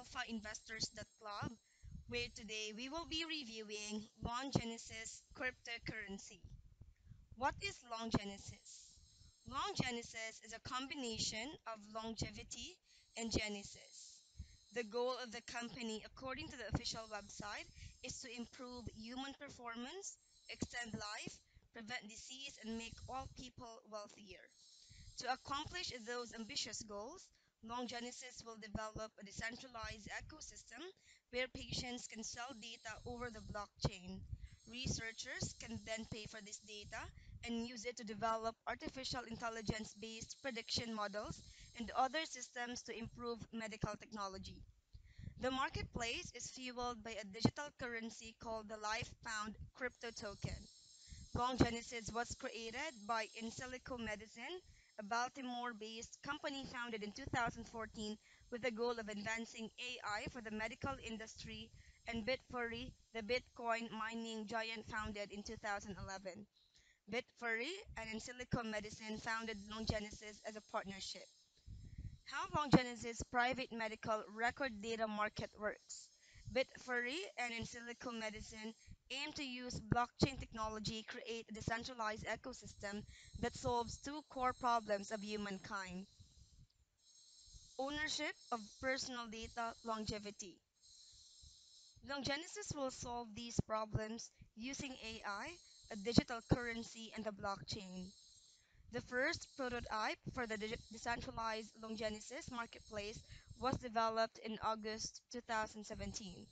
AlphaInvestors.Club, where today we will be reviewing Longenesis cryptocurrency. What is Longenesis? Longenesis is a combination of longevity and genesis. The goal of the company, according to the official website, is to improve human performance, extend life, prevent disease, and make all people wealthier. To accomplish those ambitious goals, Longenesis will develop a decentralized ecosystem where patients can sell data over the blockchain. Researchers can then pay for this data and use it to develop artificial intelligence-based prediction models and other systems to improve medical technology. The marketplace is fueled by a digital currency called the LifePound crypto token. Longenesis was created by Insilico Medicine, a Baltimore-based company founded in 2014 with the goal of advancing AI for the medical industry, and Bitfury, the Bitcoin mining giant founded in 2011. Bitfury and Insilico Medicine founded Longenesis as a partnership. How Longenesis' private medical record data market works. Bitfury and Insilico Medicine aim to use blockchain technology to create a decentralized ecosystem that solves two core problems of humankind: ownership of personal data, longevity. Longenesis will solve these problems using AI, a digital currency, and the blockchain. The first prototype for the decentralized Longenesis marketplace was developed in August 2017.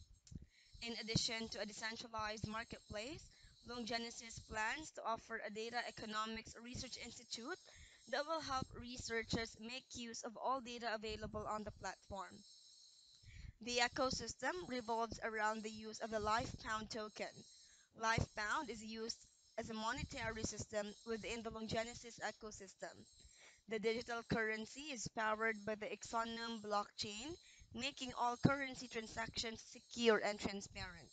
In addition to a decentralized marketplace, Longenesis plans to offer a data economics research institute that will help researchers make use of all data available on the platform. The ecosystem revolves around the use of the LifePound token. LifePound is used as a monetary system within the Longenesis ecosystem. The digital currency is powered by the Exonum blockchain, making all currency transactions secure and transparent.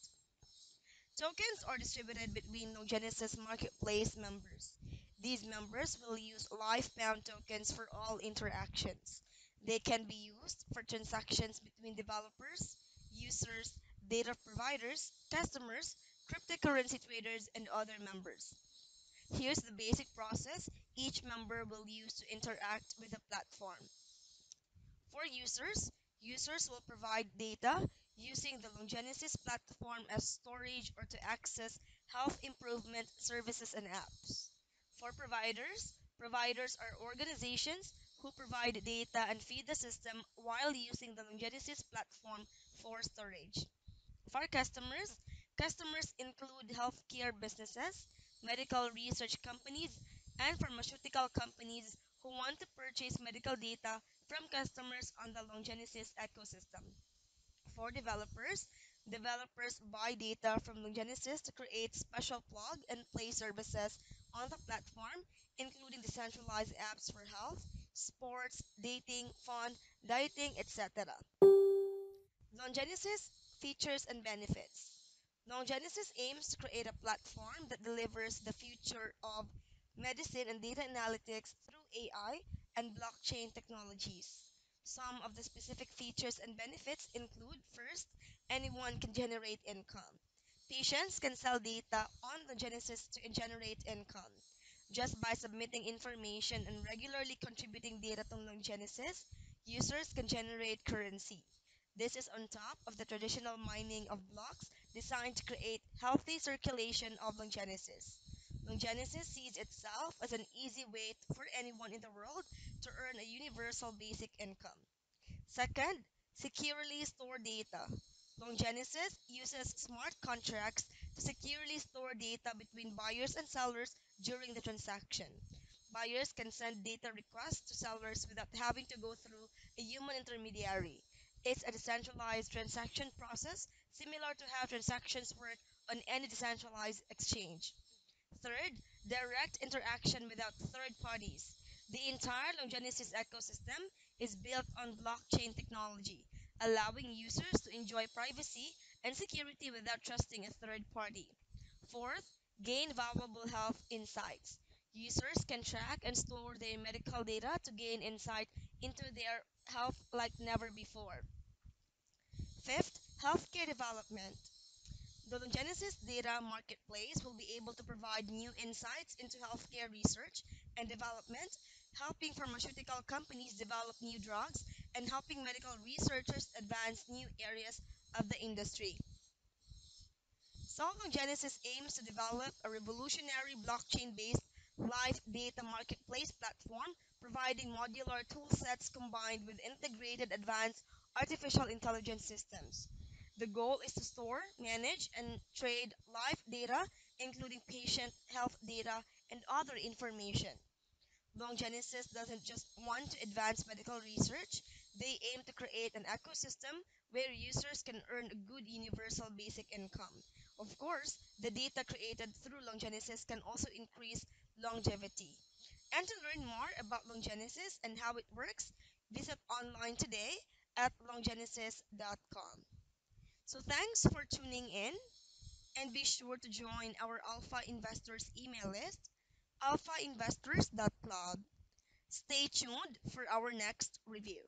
Tokens are distributed between Longenesis marketplace members. These members will use LifePound tokens for all interactions. They can be used for transactions between developers, users, data providers, customers, cryptocurrency traders, and other members. Here's the basic process each member will use to interact with the platform. For users, users will provide data using the Longenesis platform as storage or to access health improvement services and apps. For providers, providers are organizations who provide data and feed the system while using the Longenesis platform for storage. For customers, customers include healthcare businesses, medical research companies, and pharmaceutical companies who want to purchase medical data from customers on the Longenesis ecosystem. For developers, developers buy data from Longenesis to create special plug and play services on the platform, including decentralized apps for health, sports, dating, fun, dieting, etc. Longenesis features and benefits. Longenesis aims to create a platform that delivers the future of medicine and data analytics through AI and blockchain technologies. Some of the specific features and benefits include, first, anyone can generate income. Patients can sell data on Longenesis to generate income. Just by submitting information and regularly contributing data to Longenesis, users can generate currency. This is on top of the traditional mining of blocks designed to create healthy circulation of Longenesis. Longenesis sees itself as an easy way for anyone in the world to earn a universal basic income. Second, securely store data. Longenesis uses smart contracts to securely store data between buyers and sellers during the transaction. Buyers can send data requests to sellers without having to go through a human intermediary. It's a decentralized transaction process similar to how transactions work on any decentralized exchange. Third, direct interaction without third parties. The entire Longenesis ecosystem is built on blockchain technology, allowing users to enjoy privacy and security without trusting a third party. Fourth, gain valuable health insights. Users can track and store their medical data to gain insight into their health like never before. Fifth, healthcare development. The Longenesis Data Marketplace will be able to provide new insights into healthcare research and development, helping pharmaceutical companies develop new drugs and helping medical researchers advance new areas of the industry. Longenesis aims to develop a revolutionary blockchain-based live data marketplace platform, providing modular tool sets combined with integrated advanced artificial intelligence systems. The goal is to store, manage, and trade live data, including patient health data and other information. Longenesis doesn't just want to advance medical research, they aim to create an ecosystem where users can earn a good universal basic income. Of course, the data created through Longenesis can also increase longevity. And to learn more about Longenesis and how it works, visit online today at Longenesis.com. So thanks for tuning in, and be sure to join our Alpha Investors email list, AlphaInvestors.Club. Stay tuned for our next review.